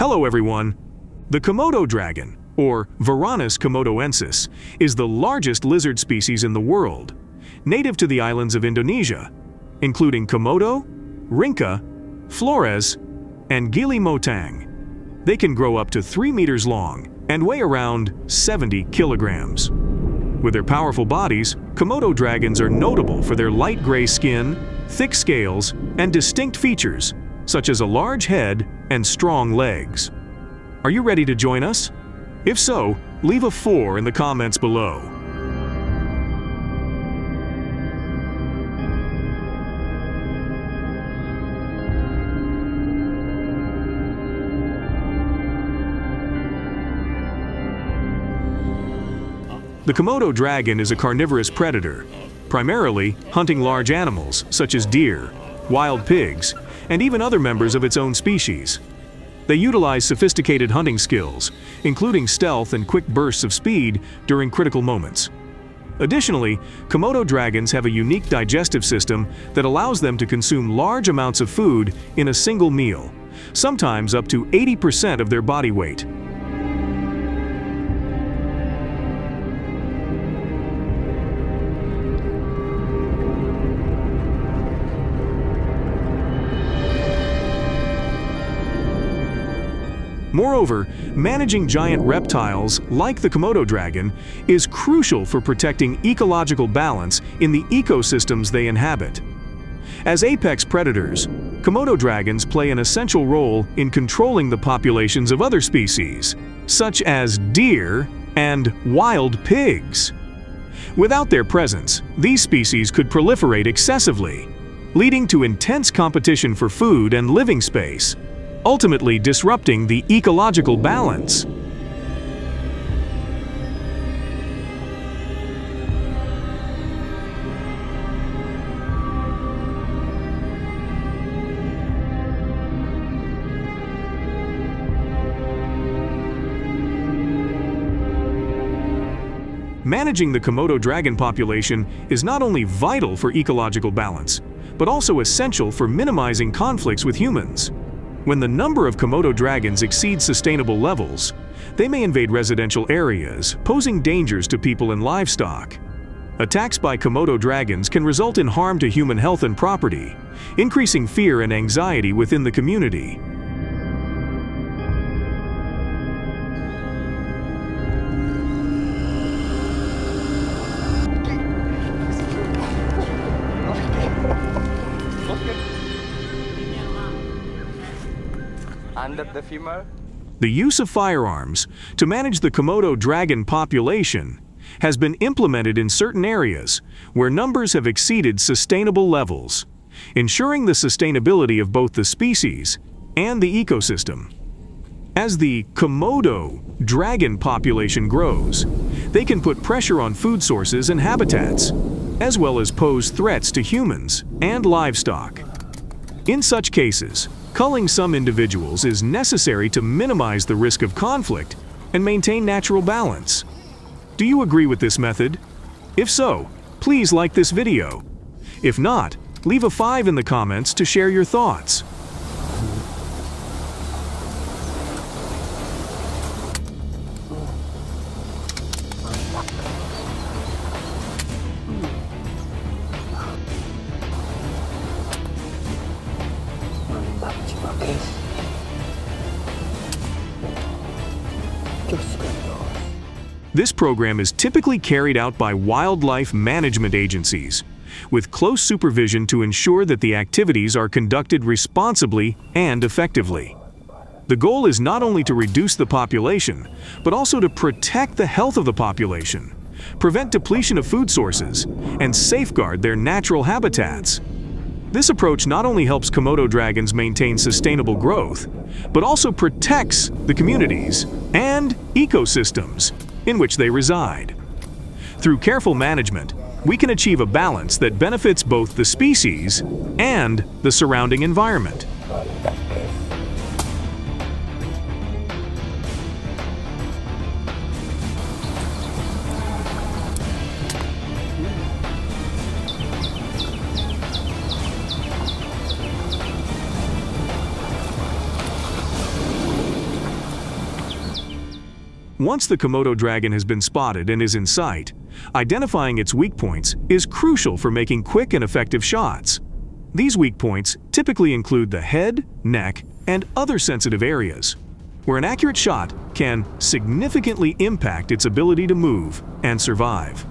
Hello everyone! The Komodo dragon, or Varanus komodoensis, is the largest lizard species in the world, native to the islands of Indonesia, including Komodo, Rinca, Flores, and Gili Motang. They can grow up to 3 meters long and weigh around 70 kilograms. With their powerful bodies, Komodo dragons are notable for their light gray skin, thick scales, and distinct features, such as a large head and strong legs. Are you ready to join us? If so, leave a 4 in the comments below. The Komodo dragon is a carnivorous predator, primarily hunting large animals such as deer, wild pigs, and even other members of its own species. They utilize sophisticated hunting skills, including stealth and quick bursts of speed during critical moments. Additionally, Komodo dragons have a unique digestive system that allows them to consume large amounts of food in a single meal, sometimes up to 80% of their body weight. Moreover, managing giant reptiles like the Komodo dragon is crucial for protecting ecological balance in the ecosystems they inhabit. As apex predators, Komodo dragons play an essential role in controlling the populations of other species, such as deer and wild pigs. Without their presence, these species could proliferate excessively, leading to intense competition for food and living space, ultimately disrupting the ecological balance. Managing the Komodo dragon population is not only vital for ecological balance, but also essential for minimizing conflicts with humans. When the number of Komodo dragons exceeds sustainable levels, they may invade residential areas, posing dangers to people and livestock. Attacks by Komodo dragons can result in harm to human health and property, increasing fear and anxiety within the community. The use of firearms to manage the Komodo dragon population has been implemented in certain areas where numbers have exceeded sustainable levels, ensuring the sustainability of both the species and the ecosystem. As the Komodo dragon population grows, they can put pressure on food sources and habitats, as well as pose threats to humans and livestock. In such cases, culling some individuals is necessary to minimize the risk of conflict and maintain natural balance. Do you agree with this method? If so, please like this video. If not, leave a 5 in the comments to share your thoughts. This program is typically carried out by wildlife management agencies, with close supervision to ensure that the activities are conducted responsibly and effectively. The goal is not only to reduce the population, but also to protect the health of the population, prevent depletion of food sources, and safeguard their natural habitats. This approach not only helps Komodo dragons maintain sustainable growth, but also protects the communities and ecosystems in which they reside. Through careful management, we can achieve a balance that benefits both the species and the surrounding environment. Once the Komodo dragon has been spotted and is in sight, identifying its weak points is crucial for making quick and effective shots. These weak points typically include the head, neck, and other sensitive areas, where an accurate shot can significantly impact its ability to move and survive.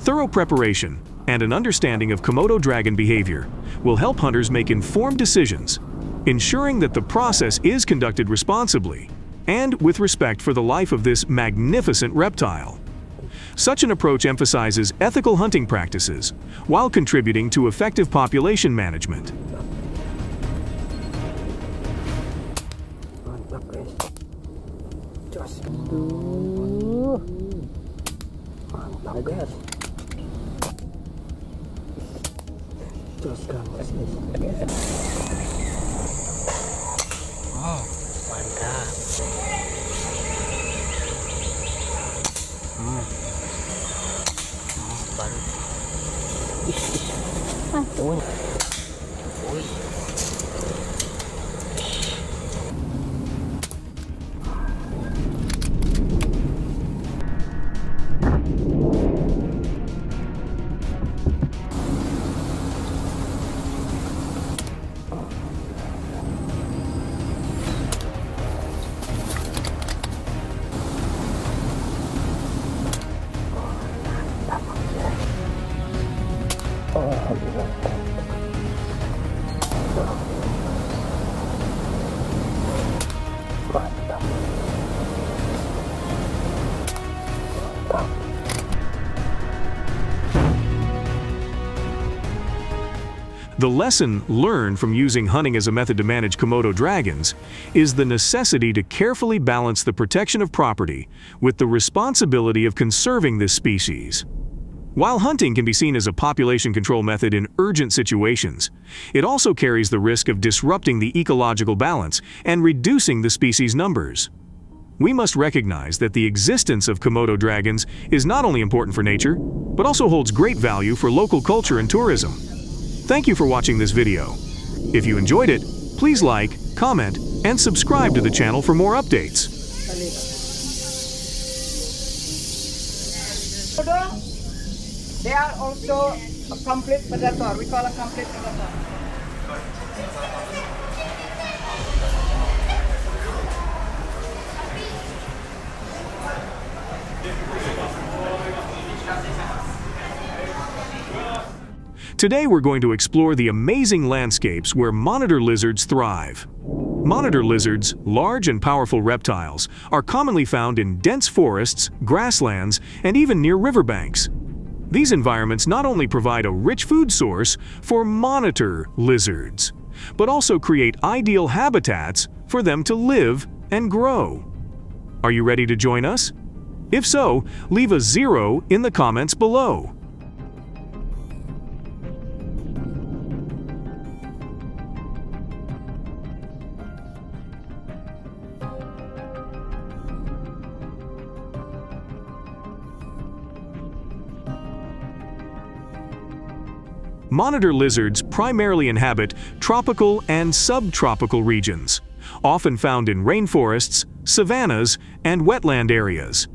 Thorough preparation and an understanding of Komodo dragon behavior will help hunters make informed decisions, ensuring that the process is conducted responsibly and with respect for the life of this magnificent reptile. Such an approach emphasizes ethical hunting practices while contributing to effective population management. Oh. The lesson learned from using hunting as a method to manage Komodo dragons is the necessity to carefully balance the protection of property with the responsibility of conserving this species. While hunting can be seen as a population control method in urgent situations, it also carries the risk of disrupting the ecological balance and reducing the species numbers. We must recognize that the existence of Komodo dragons is not only important for nature, but also holds great value for local culture and tourism. Thank you for watching this video. If you enjoyed it, please like, comment, and subscribe to the channel for more updates. They are also a complete predator. We call a complete predator. Today we're going to explore the amazing landscapes where monitor lizards thrive. Monitor lizards, large and powerful reptiles, are commonly found in dense forests, grasslands, and even near riverbanks. These environments not only provide a rich food source for monitor lizards, but also create ideal habitats for them to live and grow. Are you ready to join us? If so, leave a 0 in the comments below. Monitor lizards primarily inhabit tropical and subtropical regions, often found in rainforests, savannas, and wetland areas.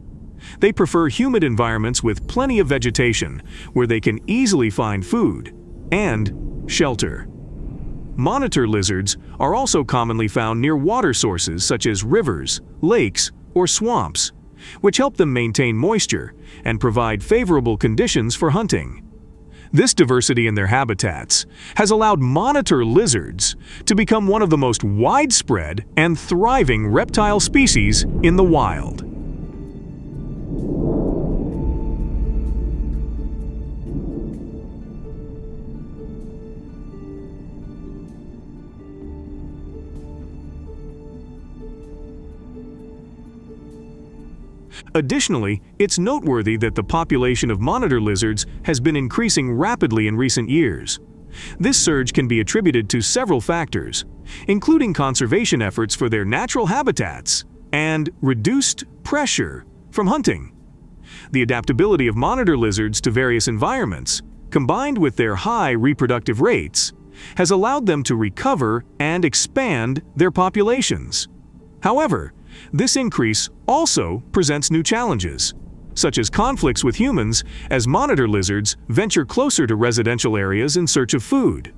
They prefer humid environments with plenty of vegetation, where they can easily find food and shelter. Monitor lizards are also commonly found near water sources such as rivers, lakes, or swamps, which help them maintain moisture and provide favorable conditions for hunting. This diversity in their habitats has allowed monitor lizards to become one of the most widespread and thriving reptile species in the wild. Additionally, it's noteworthy that the population of monitor lizards has been increasing rapidly in recent years. This surge can be attributed to several factors, including conservation efforts for their natural habitats and reduced pressure from hunting. The adaptability of monitor lizards to various environments, combined with their high reproductive rates, has allowed them to recover and expand their populations. However, this increase also presents new challenges, such as conflicts with humans as monitor lizards venture closer to residential areas in search of food.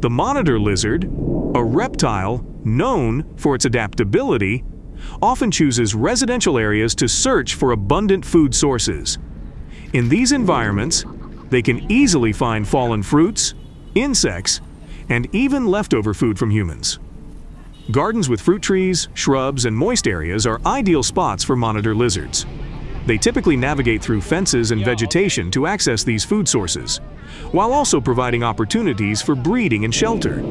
The monitor lizard, a reptile known for its adaptability, often chooses residential areas to search for abundant food sources. In these environments, they can easily find fallen fruits, insects, and even leftover food from humans. Gardens with fruit trees, shrubs, and moist areas are ideal spots for monitor lizards. They typically navigate through fences and vegetation to access these food sources, while also providing opportunities for breeding and shelter.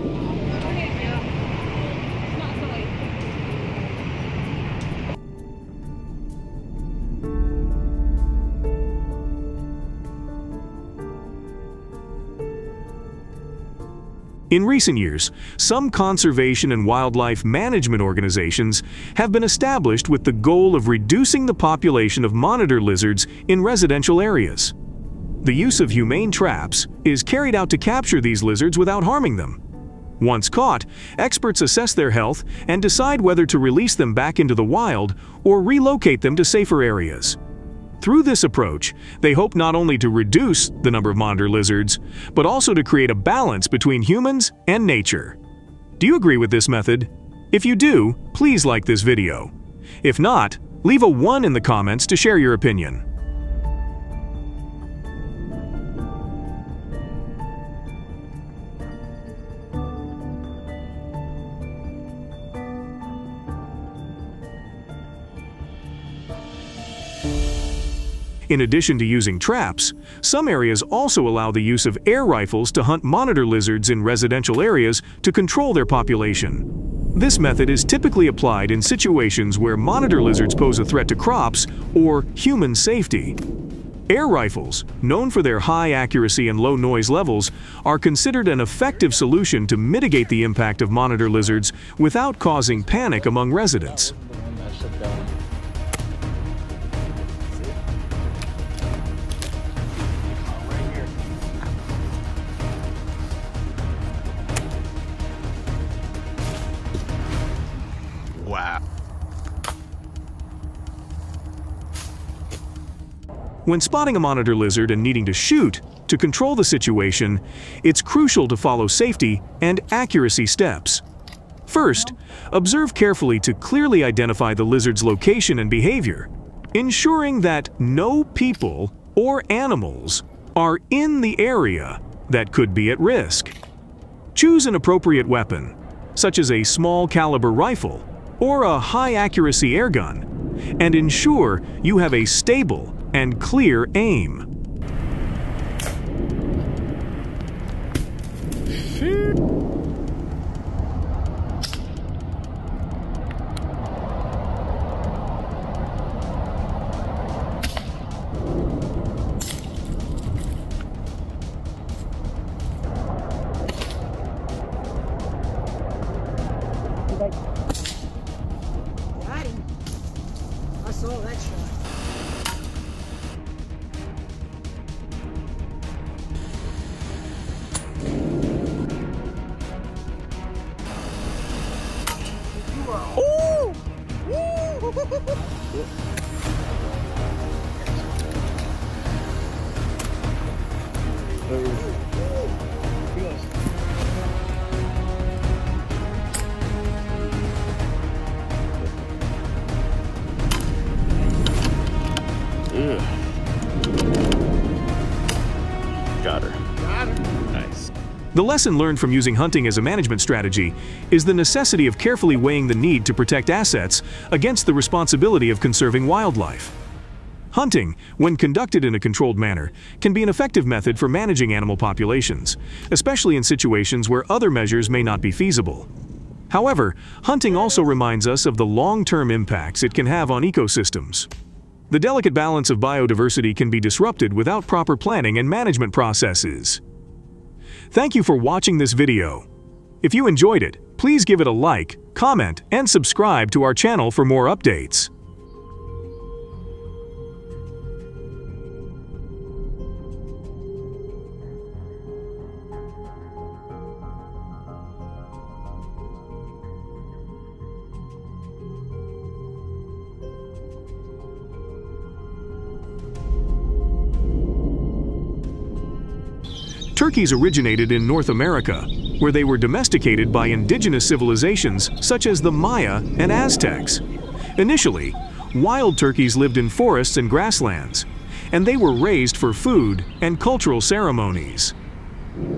In recent years, some conservation and wildlife management organizations have been established with the goal of reducing the population of monitor lizards in residential areas. The use of humane traps is carried out to capture these lizards without harming them. Once caught, experts assess their health and decide whether to release them back into the wild or relocate them to safer areas. Through this approach, they hope not only to reduce the number of monitor lizards, but also to create a balance between humans and nature. Do you agree with this method? If you do, please like this video. If not, leave a 1 in the comments to share your opinion. In addition to using traps, some areas also allow the use of air rifles to hunt monitor lizards in residential areas to control their population. This method is typically applied in situations where monitor lizards pose a threat to crops or human safety. Air rifles, known for their high accuracy and low noise levels, are considered an effective solution to mitigate the impact of monitor lizards without causing panic among residents. When spotting a monitor lizard and needing to shoot to control the situation, it's crucial to follow safety and accuracy steps. First, observe carefully to clearly identify the lizard's location and behavior, ensuring that no people or animals are in the area that could be at risk. Choose an appropriate weapon, such as a small caliber rifle or a high-accuracy airgun, and ensure you have a stable and clear aim. Got him. I saw that shot. The lesson learned from using hunting as a management strategy is the necessity of carefully weighing the need to protect assets against the responsibility of conserving wildlife. Hunting, when conducted in a controlled manner, can be an effective method for managing animal populations, especially in situations where other measures may not be feasible. However, hunting also reminds us of the long-term impacts it can have on ecosystems. The delicate balance of biodiversity can be disrupted without proper planning and management processes. Thank you for watching this video. If you enjoyed it, please give it a like, comment, and subscribe to our channel for more updates. Turkeys originated in North America, where they were domesticated by indigenous civilizations such as the Maya and Aztecs. Initially, wild turkeys lived in forests and grasslands, and they were raised for food and cultural ceremonies.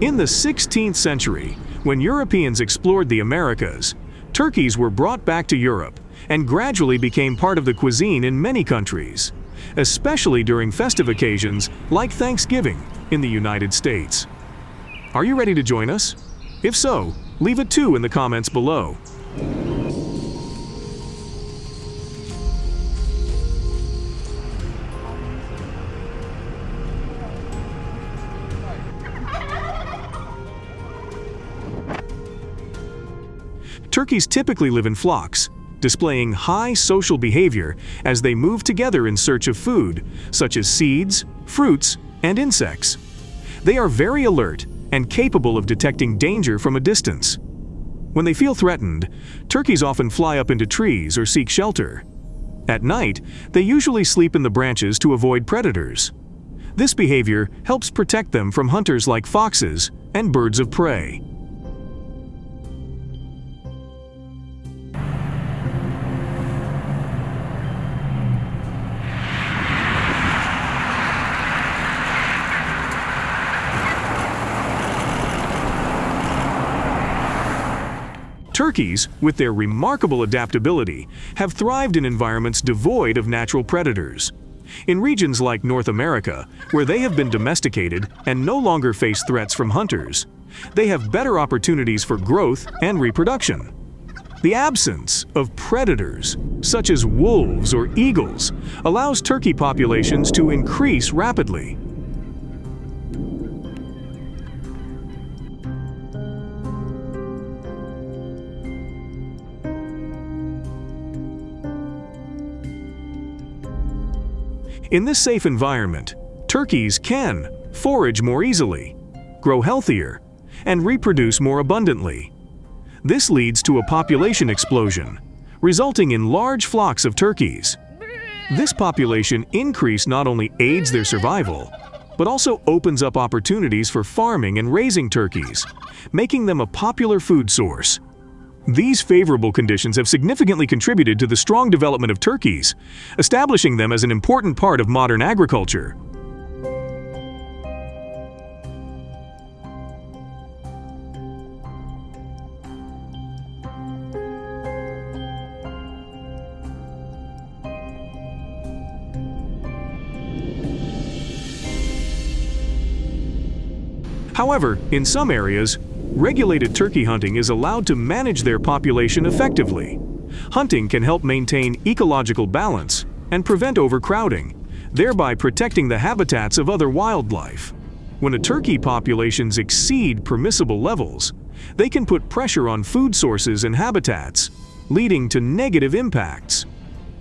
In the 16th century, when Europeans explored the Americas, turkeys were brought back to Europe and gradually became part of the cuisine in many countries, especially during festive occasions like Thanksgiving in the United States. Are you ready to join us? If so, leave a 2 in the comments below. Turkeys typically live in flocks, displaying high social behavior as they move together in search of food, such as seeds, fruits, and insects. They are very alert and capable of detecting danger from a distance. When they feel threatened, turkeys often fly up into trees or seek shelter. At night, they usually sleep in the branches to avoid predators. This behavior helps protect them from hunters like foxes and birds of prey. Turkeys, with their remarkable adaptability, have thrived in environments devoid of natural predators. In regions like North America, where they have been domesticated and no longer face threats from hunters, they have better opportunities for growth and reproduction. The absence of predators, such as wolves or eagles, allows turkey populations to increase rapidly. In this safe environment, turkeys can forage more easily, grow healthier, and reproduce more abundantly. This leads to a population explosion, resulting in large flocks of turkeys. This population increase not only aids their survival, but also opens up opportunities for farming and raising turkeys, making them a popular food source. These favorable conditions have significantly contributed to the strong development of turkeys, establishing them as an important part of modern agriculture. However, in some areas, regulated turkey hunting is allowed to manage their population effectively. Hunting can help maintain ecological balance and prevent overcrowding, thereby protecting the habitats of other wildlife. When a turkey populations exceed permissible levels, they can put pressure on food sources and habitats, leading to negative impacts.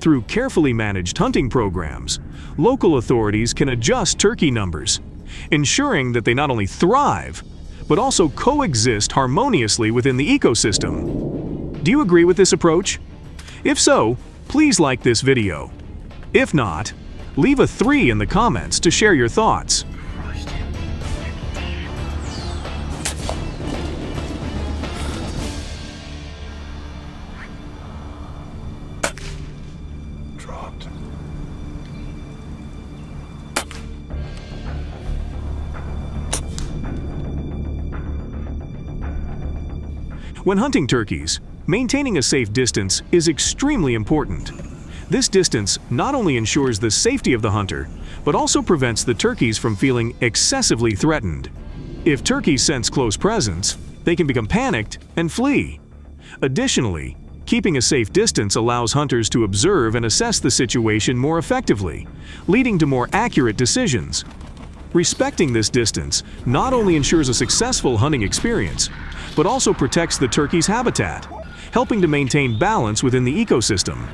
Through carefully managed hunting programs, local authorities can adjust turkey numbers, ensuring that they not only thrive, but also coexist harmoniously within the ecosystem. Do you agree with this approach? If so, Please like this video. If not, leave a 3 in the comments to share your thoughts. When hunting turkeys, maintaining a safe distance is extremely important. This distance not only ensures the safety of the hunter, but also prevents the turkeys from feeling excessively threatened. If turkeys sense close presence, they can become panicked and flee. Additionally, keeping a safe distance allows hunters to observe and assess the situation more effectively, leading to more accurate decisions. Respecting this distance not only ensures a successful hunting experience, but also protects the turkey's habitat, helping to maintain balance within the ecosystem.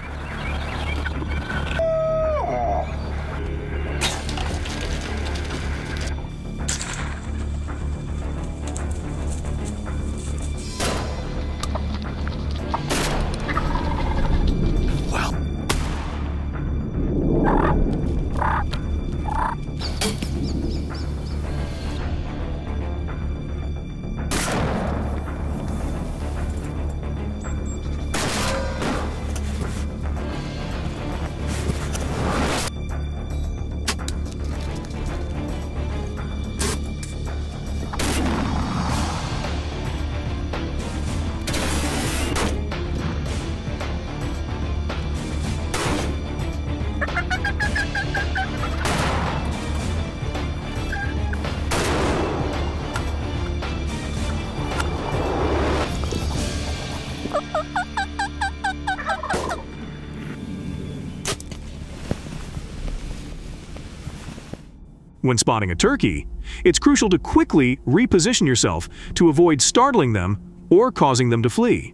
When spotting a turkey, it's crucial to quickly reposition yourself to avoid startling them or causing them to flee.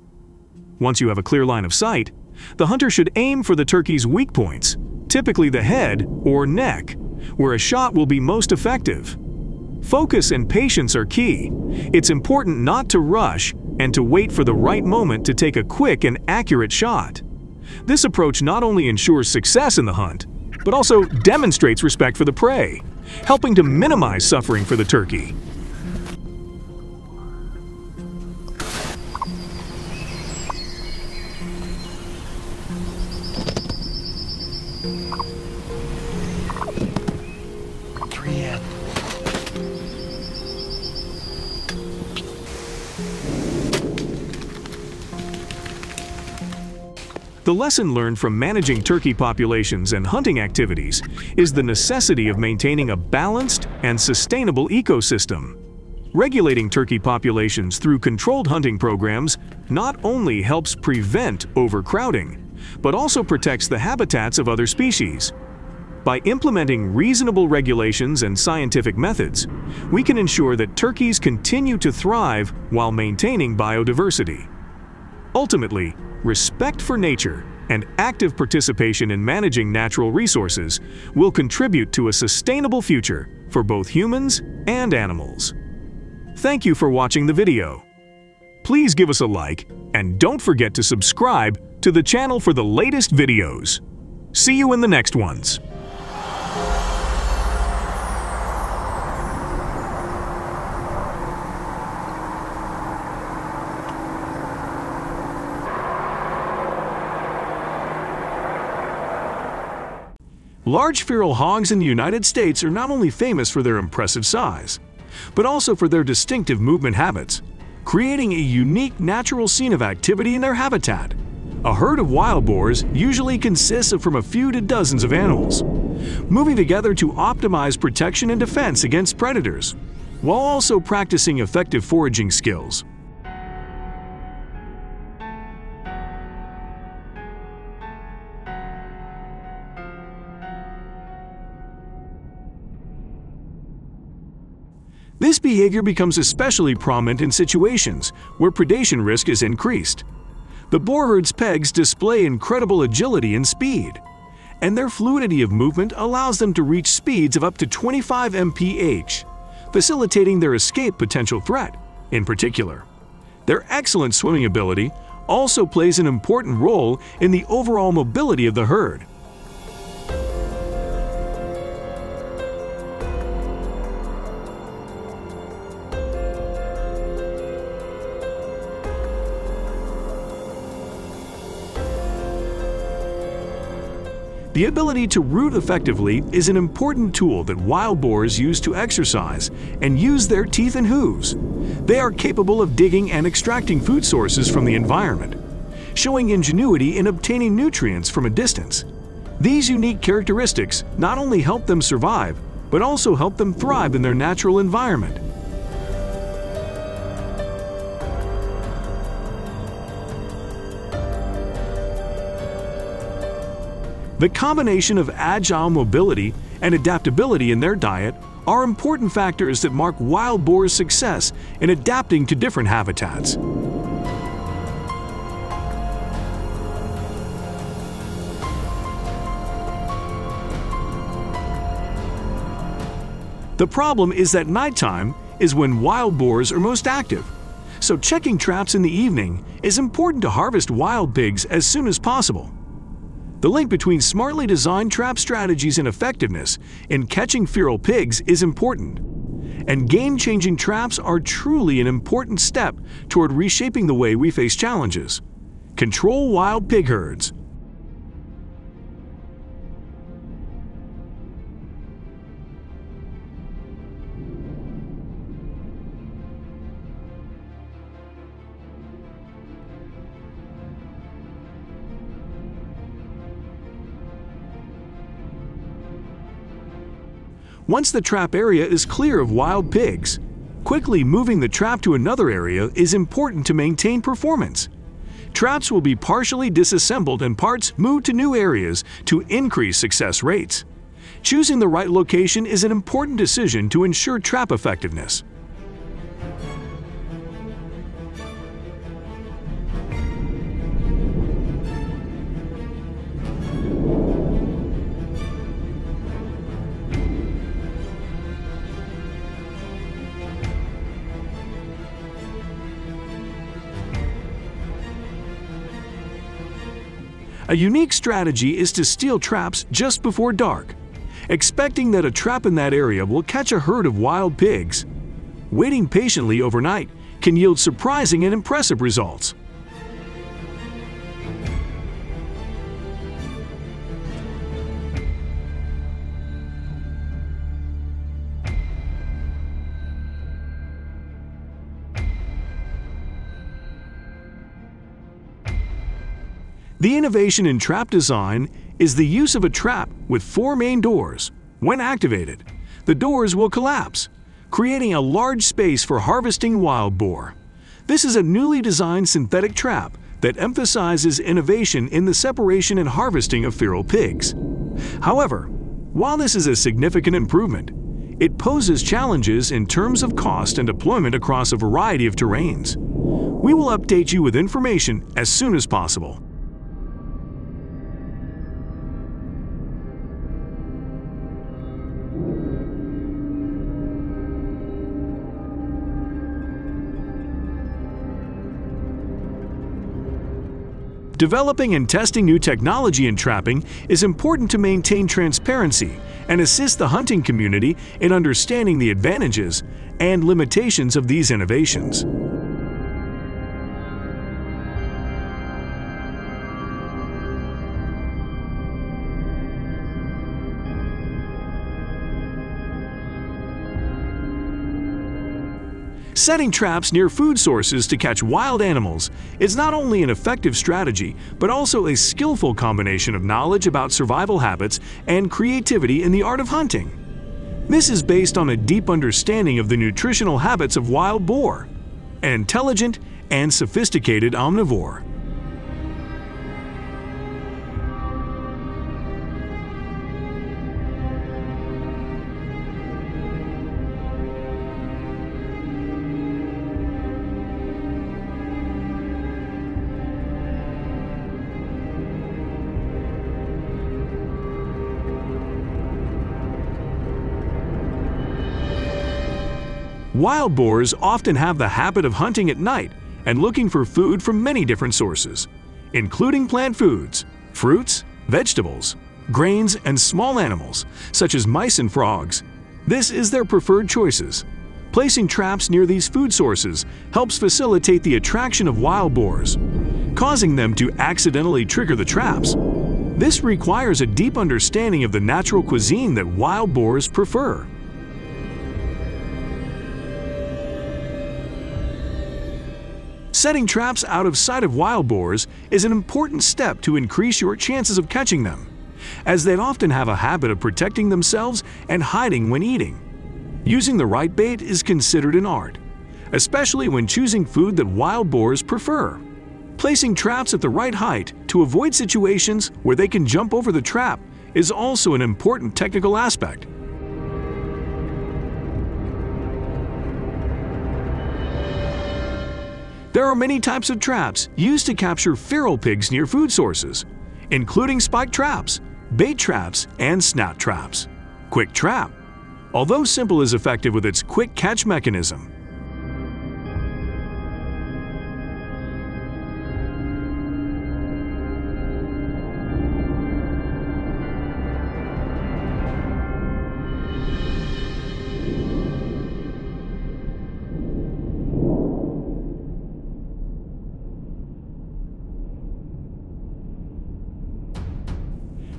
Once you have a clear line of sight, the hunter should aim for the turkey's weak points, typically the head or neck, where a shot will be most effective. Focus and patience are key. It's important not to rush and to wait for the right moment to take a quick and accurate shot. This approach not only ensures success in the hunt, but also demonstrates respect for the prey, helping to minimize suffering for the turkey. The lesson learned from managing turkey populations and hunting activities is the necessity of maintaining a balanced and sustainable ecosystem. Regulating turkey populations through controlled hunting programs not only helps prevent overcrowding, but also protects the habitats of other species. By implementing reasonable regulations and scientific methods, we can ensure that turkeys continue to thrive while maintaining biodiversity. Ultimately, respect for nature and active participation in managing natural resources will contribute to a sustainable future for both humans and animals. Thank you for watching the video. Please give us a like and don't forget to subscribe to the channel for the latest videos. See you in the next ones. Large feral hogs in the United States are not only famous for their impressive size, but also for their distinctive movement habits, creating a unique natural scene of activity in their habitat. A herd of wild boars usually consists of from a few to dozens of animals, moving together to optimize protection and defense against predators, while also practicing effective foraging skills. This behavior becomes especially prominent in situations where predation risk is increased. The boar herd's pegs display incredible agility and speed, and their fluidity of movement allows them to reach speeds of up to 25 mph, facilitating their escape potential threat, in particular. Their excellent swimming ability also plays an important role in the overall mobility of the herd. The ability to root effectively is an important tool that wild boars use to exercise and use their teeth and hooves. They are capable of digging and extracting food sources from the environment, showing ingenuity in obtaining nutrients from a distance. These unique characteristics not only help them survive, but also help them thrive in their natural environment. The combination of agile mobility and adaptability in their diet are important factors that mark wild boars' success in adapting to different habitats. The problem is that nighttime is when wild boars are most active, so checking traps in the evening is important to harvest wild pigs as soon as possible. The link between smartly designed trap strategies and effectiveness in catching feral pigs is important, and game-changing traps are truly an important step toward reshaping the way we face challenges. Control wild pig herds. Once the trap area is clear of wild pigs, quickly moving the trap to another area is important to maintain performance. Traps will be partially disassembled and parts moved to new areas to increase success rates. Choosing the right location is an important decision to ensure trap effectiveness. A unique strategy is to steal traps just before dark, expecting that a trap in that area will catch a herd of wild pigs. Waiting patiently overnight can yield surprising and impressive results. The innovation in trap design is the use of a trap with four main doors. When activated, the doors will collapse, creating a large space for harvesting wild boar. This is a newly designed synthetic trap that emphasizes innovation in the separation and harvesting of feral pigs. However, while this is a significant improvement, it poses challenges in terms of cost and deployment across a variety of terrains. We will update you with information as soon as possible. Developing and testing new technology in trapping is important to maintain transparency and assist the hunting community in understanding the advantages and limitations of these innovations. Setting traps near food sources to catch wild animals is not only an effective strategy, but also a skillful combination of knowledge about survival habits and creativity in the art of hunting. This is based on a deep understanding of the nutritional habits of wild boar, an intelligent and sophisticated omnivore. Wild boars often have the habit of hunting at night and looking for food from many different sources, including plant foods, fruits, vegetables, grains, and small animals, such as mice and frogs. This is their preferred choices. Placing traps near these food sources helps facilitate the attraction of wild boars, causing them to accidentally trigger the traps. This requires a deep understanding of the natural cuisine that wild boars prefer. Setting traps out of sight of wild boars is an important step to increase your chances of catching them, as they often have a habit of protecting themselves and hiding when eating. Using the right bait is considered an art, especially when choosing food that wild boars prefer. Placing traps at the right height to avoid situations where they can jump over the trap is also an important technical aspect. There are many types of traps used to capture feral pigs near food sources, including spike traps, bait traps, and snap traps. Quick trap, although simple, is effective with its quick catch mechanism.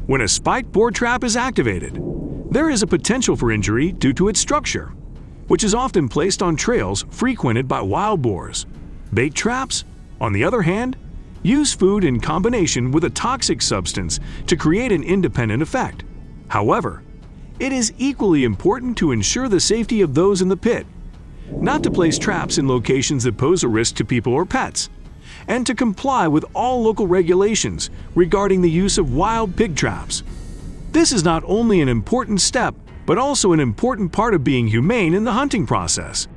When a spiked boar trap is activated, there is a potential for injury due to its structure, which is often placed on trails frequented by wild boars. Bait traps, on the other hand, use food in combination with a toxic substance to create an independent effect. However, it is equally important to ensure the safety of those in the pit, not to place traps in locations that pose a risk to people or pets, and to comply with all local regulations regarding the use of wild pig traps. This is not only an important step, but also an important part of being humane in the hunting process.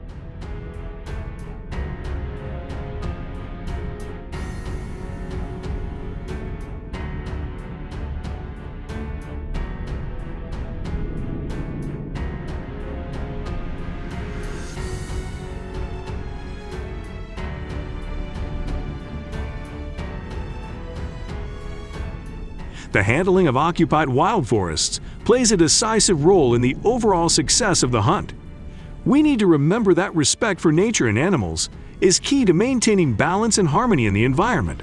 The handling of occupied wild forests plays a decisive role in the overall success of the hunt. We need to remember that respect for nature and animals is key to maintaining balance and harmony in the environment.